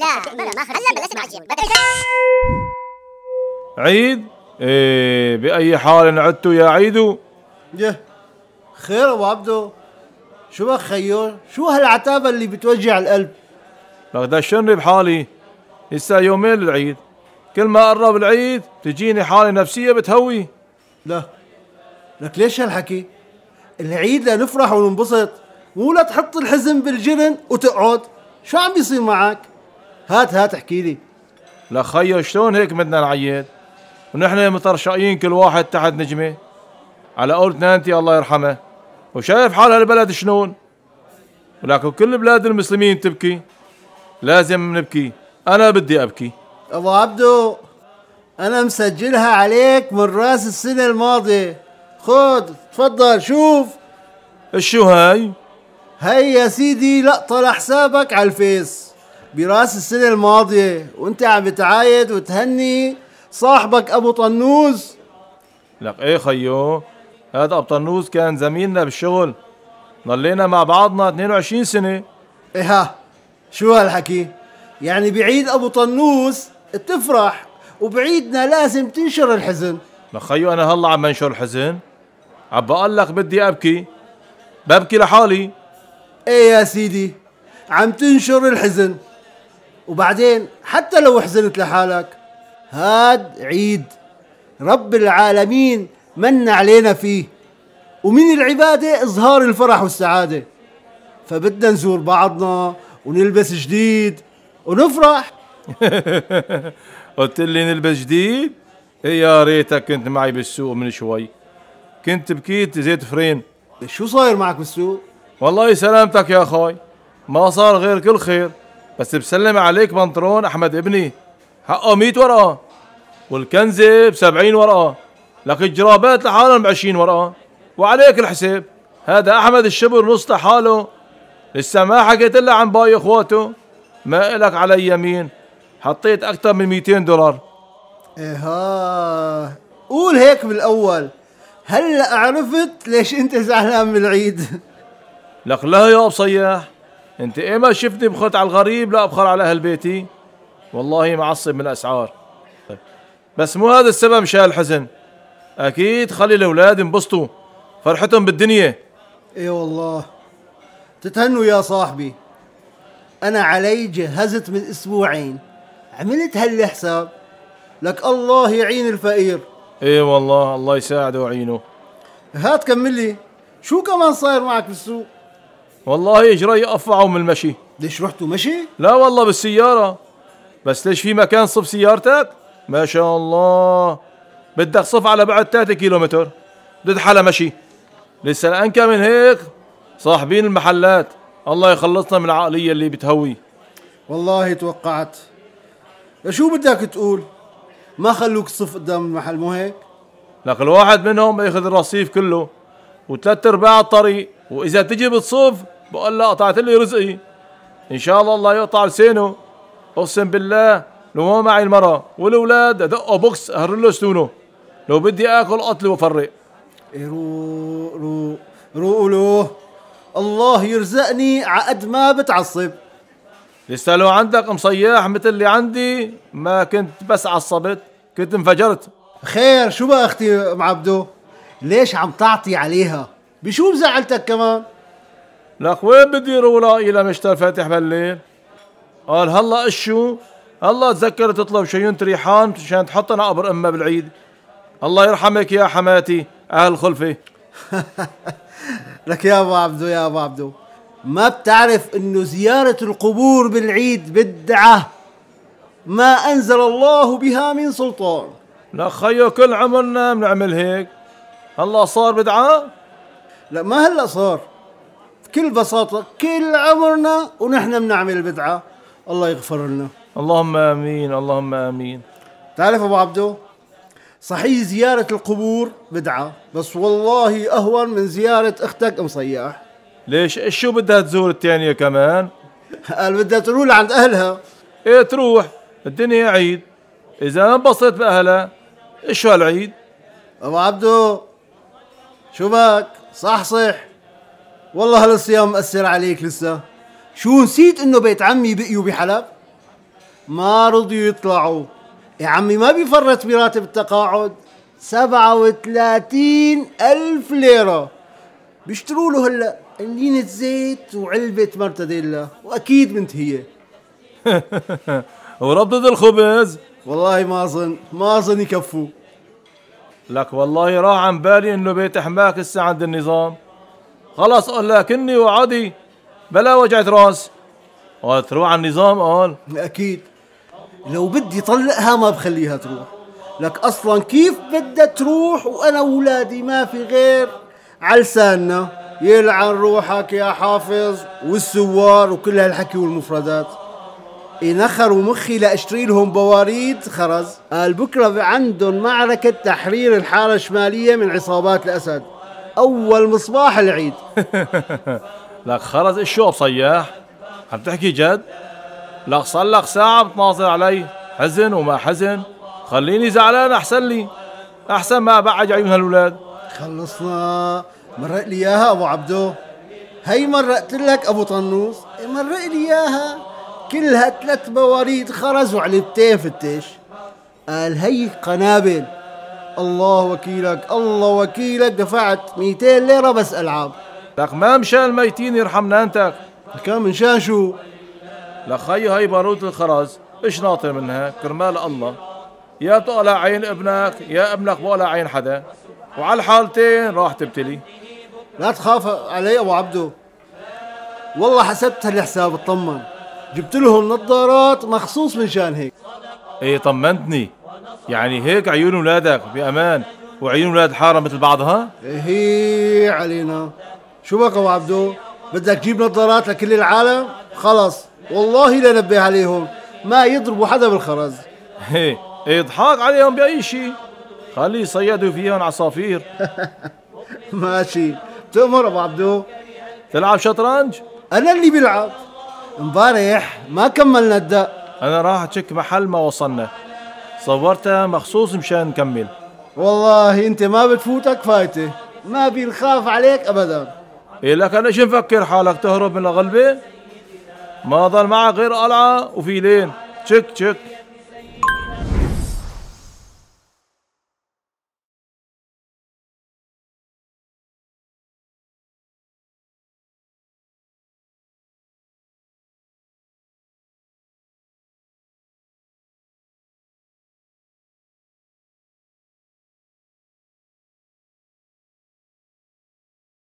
لا ما خلصت. عيد ايه باي حال عدتوا يا عيدو؟ يه خير ابو عبدو، شو بك خيور؟ شو هالعتابه اللي بتوجع القلب؟ لك دشني بحالي لسه يومين للعيد، كل ما قرب العيد تجيني حاله نفسيه بتهوي. لا لك ليش هالحكي؟ العيد لنفرح وننبسط، مو لا تحط الحزن بالجرن وتقعد. شو عم بيصير معك؟ هات احكي لي. لك خيو شلون هيك بدنا نعيد ونحن مترشقين كل واحد تحت نجمه؟ على قولة نانتي الله يرحمه، وشايف حال هالبلد شلون، ولكن كل بلاد المسلمين تبكي، لازم نبكي. انا بدي ابكي. ابو عبدو انا مسجلها عليك من راس السنه الماضيه، خذ تفضل شوف. شو هاي؟ هاي يا سيدي لقطه لحسابك على الفيس براس السنه الماضيه وانت عم بتعايد وتهني صاحبك ابو طنوز. لك ايه خيو، هذا ابو طنوز كان زميلنا بالشغل، ضلينا مع بعضنا 22 سنه. ايه ها شو هالحكي؟ يعني بعيد ابو طنوز تفرح وبعيدنا لازم تنشر الحزن؟ لك خيو انا هلا عم بنشر الحزن، عم بقول لك بدي ابكي، ببكي لحالي. ايه يا سيدي عم تنشر الحزن، وبعدين حتى لو حزنت لحالك هاد عيد رب العالمين من علينا فيه، ومن العبادة إظهار الفرح والسعادة، فبدنا نزور بعضنا ونلبس جديد ونفرح. قلت لي نلبس جديد؟ يا ريتك كنت معي بالسوق من شوي، كنت بكيت زيت فرين. شو صاير معك بالسوق؟ والله سلامتك يا أخوي، ما صار غير كل خير، بس بسلم عليك بنطرون أحمد ابني حقه 100 ورقة، والكنزة ب70 ورقة، لك الجرابات لحالهم ب20 ورقة، وعليك الحساب. هذا أحمد الشبر نص لحاله، لسه ما حكيت إلا عن باقي إخواته. ما إلك علي يمين، حطيت أكثر من 200 دولار. إيها قول هيك بالأول، هلأ عرفت ليش أنت زعلان من العيد. لك لا يا أبو صياح، أنت إيه ما شفتني بخط على الغريب لا أبخر على أهل بيتي، والله معصب من الأسعار. بس مو هذا السبب مشان الحزن، اكيد خلي الاولاد ينبسطوا فرحتهم بالدنيا. اي والله تتهنوا يا صاحبي، انا علي جهزت من اسبوعين عملت هالحساب، لك الله يعين الفقير. اي والله الله يساعده ويعينه. هات كمل لي شو كمان صاير معك بالسوق؟ والله اجري قفعوا من المشي. ليش رحتوا مشي؟ لا والله بالسياره. بس ليش في مكان صف سيارتك؟ ما شاء الله بدك صف على بعد 3 كيلومتر ضد حلا مشي. لسه الانكى من هيك صاحبين المحلات، الله يخلصنا من العقليه اللي بتهوي. والله توقعت. شو بدك تقول؟ ما خلوك تصف قدام المحل مو هيك؟ لك الواحد منهم بياخذ الرصيف كله وثلاث ارباع الطريق، واذا تجي بتصف بقول له قطعت لي رزقي، ان شاء الله الله يقطع لسانه. اقسم بالله لو ما معي المرأة والأولاد أدقوا بوكس أهر له سنونه، لو بدي آكل قتل وأفرق. إيه روق الله يرزقني عقد ما بتعصب. لسه لو عندك مصياح مثل اللي عندي ما كنت بس عصبت، كنت انفجرت. خير شو بقى أختي أم عبدو؟ ليش عم تعطي عليها؟ بشو مزعلتك كمان؟ لك وين بدي رولا إلى مشتر فاتح بالليل؟ قال هلا اشو؟ الله تذكر تطلب شيون ريحان مشان تحطنا قبر امها بالعيد. الله يرحمك يا حماتي اهل خلفي. لك يا ابو عبدو يا ابو عبدو، ما بتعرف انه زياره القبور بالعيد بدعه ما انزل الله بها من سلطان؟ لا خيو كل عمرنا بنعمل هيك، هلا صار بدعه؟ لا ما هلا صار، بكل بساطه كل عمرنا ونحن بنعمل بدعه، الله يغفر لنا. اللهم امين اللهم امين. تعرف ابو عبدو، صحيح زيارة القبور بدعة، بس والله اهون من زيارة اختك ام صياح. ليش شو بدها تزور الثانية كمان؟ قال بدها تروح لعند اهلها. ايه تروح، الدنيا عيد، اذا ما انبسطت باهلها شو هالعيد؟ ابو عبدو شو بك؟ صح والله هالصيام مأثر عليك لسه. شو نسيت انه بيت عمي بقيوا بحلب؟ ما رضوا يطلعوا. يا عمي ما بيفرط براتب التقاعد، 37,000 ليرة بيشتروا له هلا قلينة زيت وعلبة مرتديلا واكيد منتهية. وربطة الخبز والله ما اظن يكفوا لك. والله راح عن بالي انه بيت حماك هسه عند النظام. خلص قول لكني وعدي بلا وجعت راس. قال تروح على النظام؟ قال اكيد لو بدي طلقها ما بخليها تروح. لك اصلا كيف بدها تروح وانا واولادي ما في غير على لساننا يلعن روحك يا حافظ والسوار وكل هالحكي والمفردات. نخروا مخي لاشتري لهم بواريد خرز. قال بكره عندهم معركه تحرير الحاره الشماليه من عصابات الاسد، اول مصباح العيد. لك خرز الشوب صياح، عم تحكي جد؟ لك صار لك ساعه بتناظر علي حزن وما حزن، خليني زعلان احسن لي، احسن ما بعد عيون هالولاد. خلصنا، مرق لي اياها ابو عبدو، هي مرقت لك ابو طنوس، مرق لي اياها كلها 3 بواريد خرز وعلبتين فتش. قال هي قنابل. الله وكيلك الله وكيلك، دفعت 200 ليرة بس العاب. لك ما مشان الميتين يرحم نانتك. كان مشان شو؟ لك خي هي باروت الخرز، ايش ناطر منها كرمال الله؟ يا تقلع عين ابنك يا ابنك بقلع عين حدا، وعلى الحالتين راح تبتلي. لا تخاف علي ابو عبدو، والله حسبتها لحساب اطمن، جبت لهم نظارات مخصوص من شان هيك. ايه طمنتني، يعني هيك عيون ولادك بامان وعيون ولاد حاره مثل بعضها؟ ايه علينا. شو بك ابو عبدو؟ بدك تجيب نظارات لكل العالم؟ خلص والله لنبه عليهم ما يضربوا حدا بالخرز. ايه اضحك عليهم باي شيء، خلي يصيدوا فيهم عصافير. ماشي، تأمر ابو عبدو. تلعب شطرنج؟ انا اللي بلعب. امبارح ما كملنا الدق. انا راح اتشك محل ما وصلنا، صورتها مخصوص مشان نكمل. والله انت ما بتفوتك فايته، ما بنخاف عليك ابدا. إيه لك انا شو مفكر حالك تهرب من الغلبه؟ ما ضل معك غير قلعه وفيلين. تشك تشك.